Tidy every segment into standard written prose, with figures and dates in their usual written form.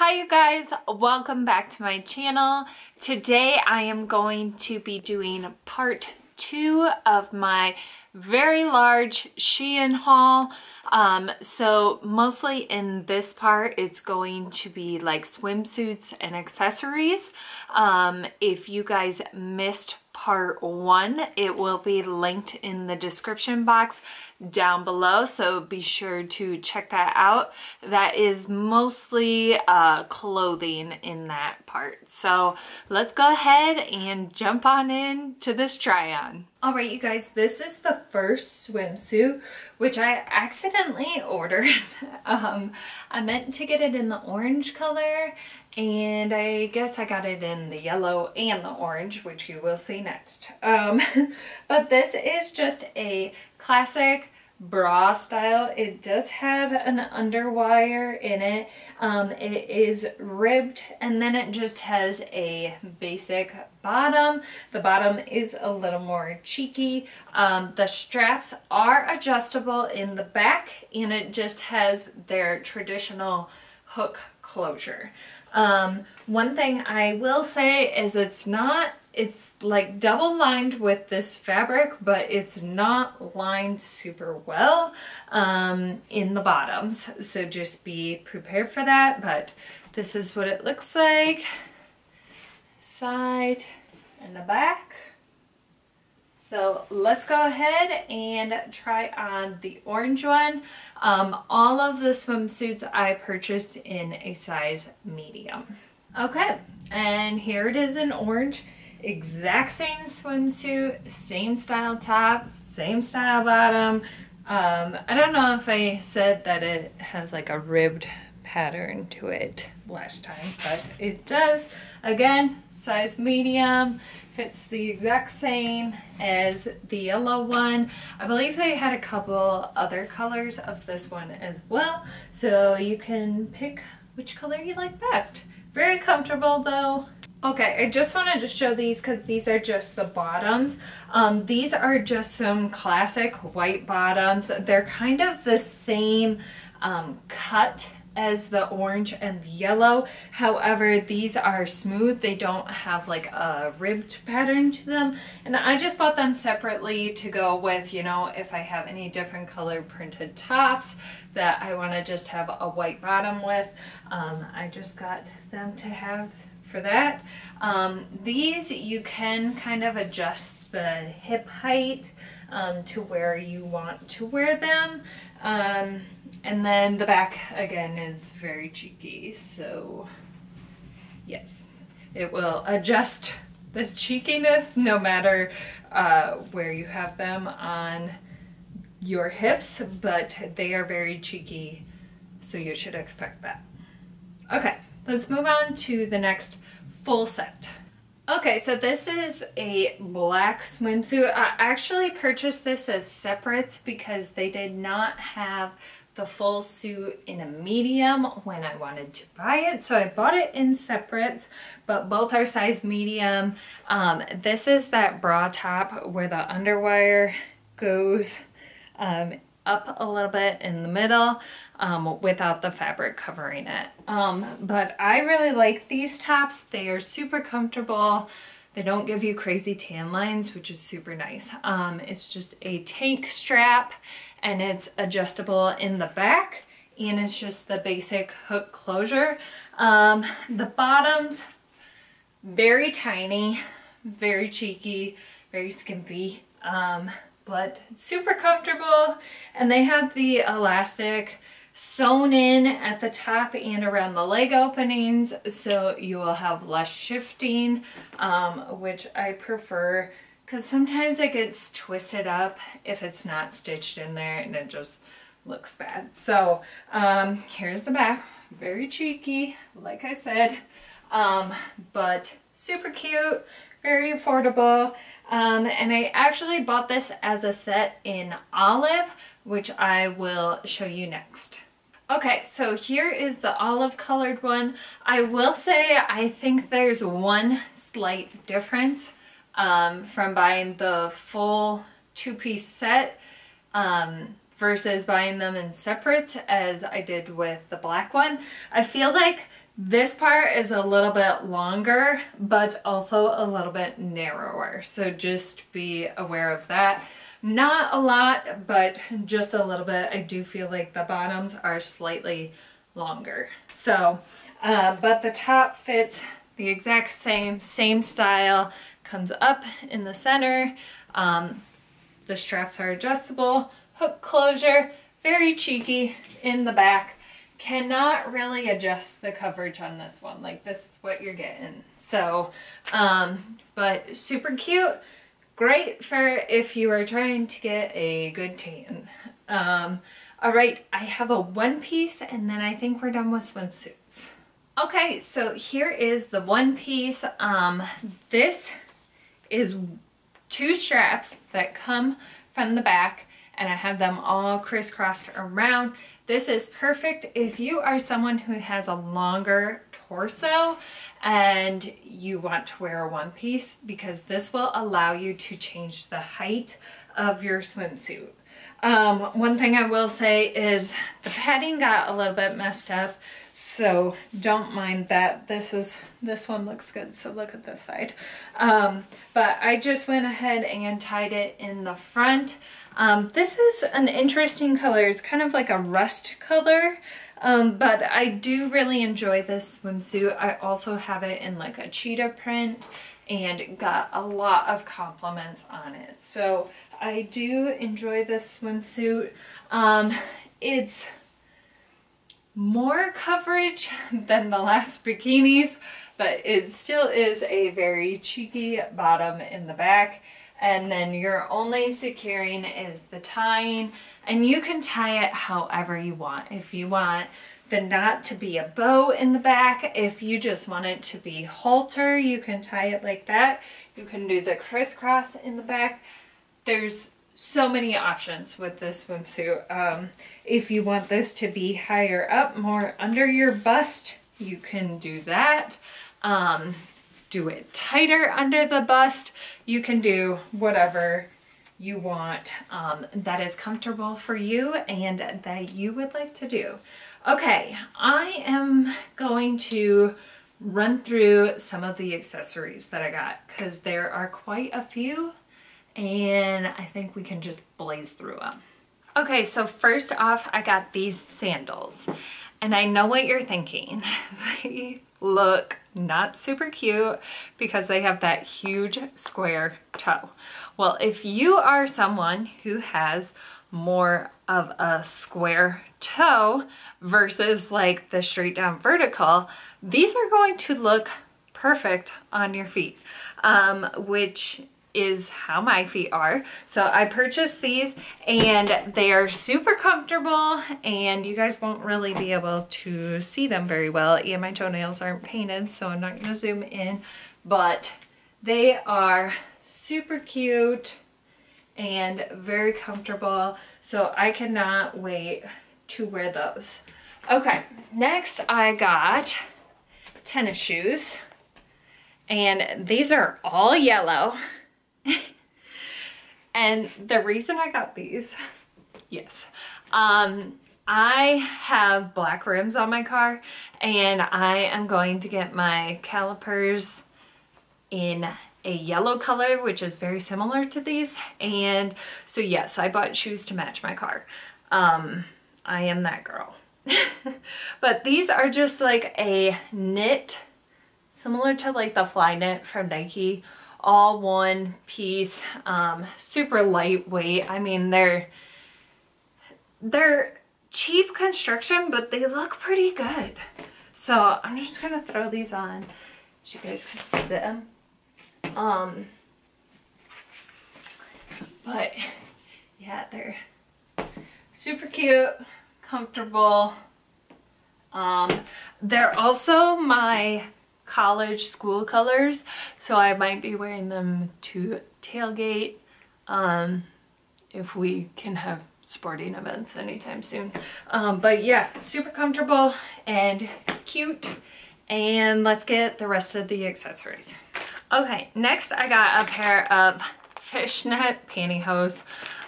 Hi you guys, welcome back to my channel. Today I am going to be doing part two of my very large Shein haul. So mostly in this part it's going to be like swimsuits and accessories. If you guys missed part one, it will be linked in the description box down below, so be sure to check that out. That is mostly clothing in that part, so let's go ahead and jump on in to this try on. All right you guys, this is the first swimsuit which I accidentally ordered. I meant to get it in the orange color, and I guess I got it in the yellow and the orange, which you will see next. But this is just a classic bra style. It does have an underwire in it. It is ribbed, and then it just has a basic bottom. The bottom is a little more cheeky. The straps are adjustable in the back, and it just has their traditional hook closure. One thing I will say is it's like double lined with this fabric, but it's not lined super well in the bottoms, so just be prepared for that. But this is what it looks like, side and the back. So let's go ahead and try on the orange one. All of the swimsuits I purchased in a size medium. Okay, and here it is in orange. Exact same swimsuit, same style top, same style bottom. I don't know if I said that it has like a ribbed pattern to it last time, but it does. Again, size medium, fits the exact same as the yellow one. I believe they had a couple other colors of this one as well, so you can pick which color you like best. Very comfortable though. Okay, I just wanted to show these because these are just the bottoms. These are just some classic white bottoms. They're kind of the same cut as the orange and the yellow. However, these are smooth. They don't have like a ribbed pattern to them. And I just bought them separately to go with, you know, if I have any different color printed tops that I want to just have a white bottom with. I just got them to have for that. These you can kind of adjust the hip height to where you want to wear them, and then the back again is very cheeky, so yes, it will adjust the cheekiness no matter where you have them on your hips, but they are very cheeky, so you should expect that. Okay, let's move on to the next full set. Okay, so this is a black swimsuit. I actually purchased this as separates because they did not have the full suit in a medium when I wanted to buy it, so I bought it in separates, but both are size medium. This is that bra top where the underwire goes up a little bit in the middle without the fabric covering it. But I really like these tops. They are super comfortable. They don't give you crazy tan lines, which is super nice. It's just a tank strap, and it's adjustable in the back, and it's just the basic hook closure. The bottoms, very tiny, very cheeky, very skimpy. But super comfortable, and they have the elastic sewn in at the top and around the leg openings, so you will have less shifting, which I prefer because sometimes it gets twisted up if it's not stitched in there and it just looks bad. So here's the back, very cheeky like I said, but super cute, very affordable. And I actually bought this as a set in olive, which I will show you next. Okay, so here is the olive colored one. I will say I think there's one slight difference from buying the full two-piece set versus buying them in separates as I did with the black one. I feel like This part is a little bit longer, but also a little bit narrower. So just be aware of that. Not a lot, but just a little bit. I do feel like the bottoms are slightly longer. So, but the top fits the exact same style, comes up in the center. The straps are adjustable, hook closure, very cheeky in the back. Cannot really adjust the coverage on this one. Like, this is what you're getting. So, but super cute. Great for if you are trying to get a good tan. All right, I have a one piece and then I think we're done with swimsuits. Okay, so here is the one piece. This is two straps that come from the back and I have them all crisscrossed around. This is perfect if you are someone who has a longer torso and you want to wear a one piece, because this will allow you to change the height of your swimsuit. One thing I will say is the padding got a little bit messed up, so don't mind that. This one looks good, so look at this side. But I just went ahead and tied it in the front. This is an interesting color. It's kind of like a rust color. But I do really enjoy this swimsuit. I also have it in like a cheetah print and got a lot of compliments on it. So I do enjoy this swimsuit. It's more coverage than the last bikinis, but it still is a very cheeky bottom in the back. And then your only securing is the tying, and you can tie it however you want. If you want the knot to be a bow in the back, if you just want it to be halter, you can tie it like that. You can do the crisscross in the back. There's so many options with this swimsuit. If you want this to be higher up, more under your bust, you can do that. Do it tighter under the bust. You can do whatever you want that is comfortable for you and that you would like to do. Okay, I am going to run through some of the accessories that I got because there are quite a few and I think we can just blaze through them. Okay, so first off, I got these sandals and I know what you're thinking. Look not super cute because they have that huge square toe. Well, if you are someone who has more of a square toe versus like the straight down vertical, these are going to look perfect on your feet, which is how my feet are. So I purchased these and they are super comfortable, and you guys won't really be able to see them very well. And my toenails aren't painted, so I'm not gonna zoom in, but they are super cute and very comfortable. So I cannot wait to wear those. Okay, next I got tennis shoes, and these are all yellow. And the reason I got these, yes, I have black rims on my car and I am going to get my calipers in a yellow color, which is very similar to these. And so yes, I bought shoes to match my car. I am that girl. But these are just like a knit, similar to like the Flyknit from Nike, all one piece, super lightweight. I mean, they're cheap construction, but they look pretty good. So I'm just gonna throw these on so you guys can see them. But yeah, they're super cute, comfortable. They're also my college school colors, so I might be wearing them to tailgate if we can have sporting events anytime soon. But yeah, super comfortable and cute, and let's get the rest of the accessories. Okay, next I got a pair of fishnet pantyhose.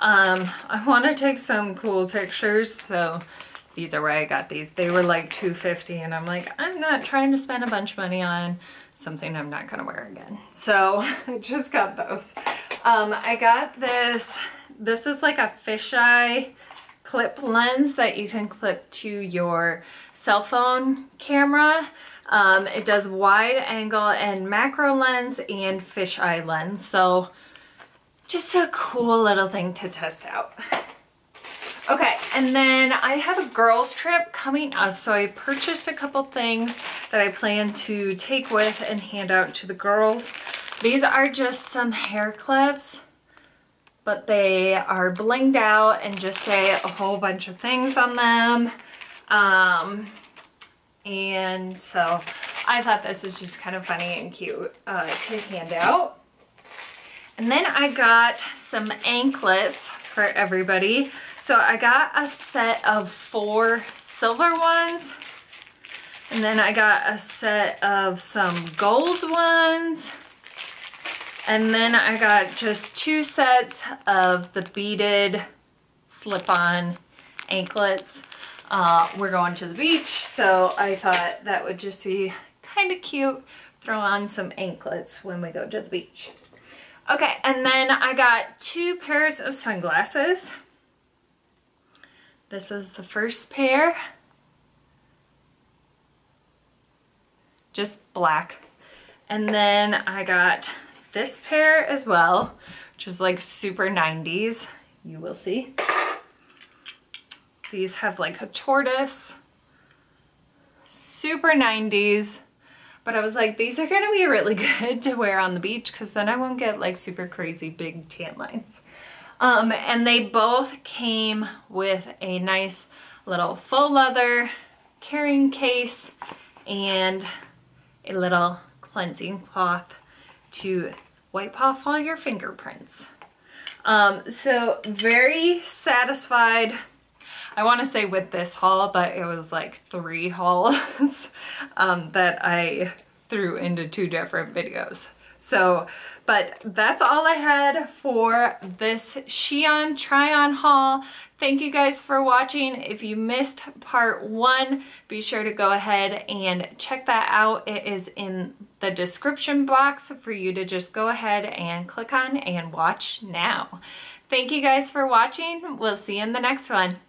I want to take some cool pictures, so These are where I got these. They were like $2.50 and I'm like, I'm not trying to spend a bunch of money on something I'm not gonna wear again. So I just got those. I got this. This is like a fisheye clip lens that you can clip to your cell phone camera. It does wide angle and macro lens and fisheye lens. So just a cool little thing to test out. Okay, and then I have a girls trip coming up, so I purchased a couple things that I plan to take with and hand out to the girls. These are just some hair clips, but they are blinged out and just say a whole bunch of things on them. And so I thought this was just kind of funny and cute to hand out. And then I got some anklets for everybody. So I got a set of 4 silver ones, and then I got a set of some gold ones, and then I got just 2 sets of the beaded slip-on anklets. We're going to the beach, so I thought that would just be kind of cute. Throw on some anklets when we go to the beach. Okay, and then I got 2 pairs of sunglasses. This is the first pair. Just black. And then I got this pair as well, which is like super 90s. You will see. These have like a tortoise. Super 90s. But I was like, these are gonna be really good to wear on the beach because then I won't get like super crazy big tan lines. And they both came with a nice little faux leather carrying case and a little cleansing cloth to wipe off all your fingerprints. So very satisfied. I want to say with this haul, but it was like 3 hauls that I threw into 2 different videos. So, but that's all I had for this Shein try-on haul. Thank you guys for watching. If you missed part 1, be sure to go ahead and check that out. It is in the description box for you to just go ahead and click on and watch now. Thank you guys for watching. We'll see you in the next one.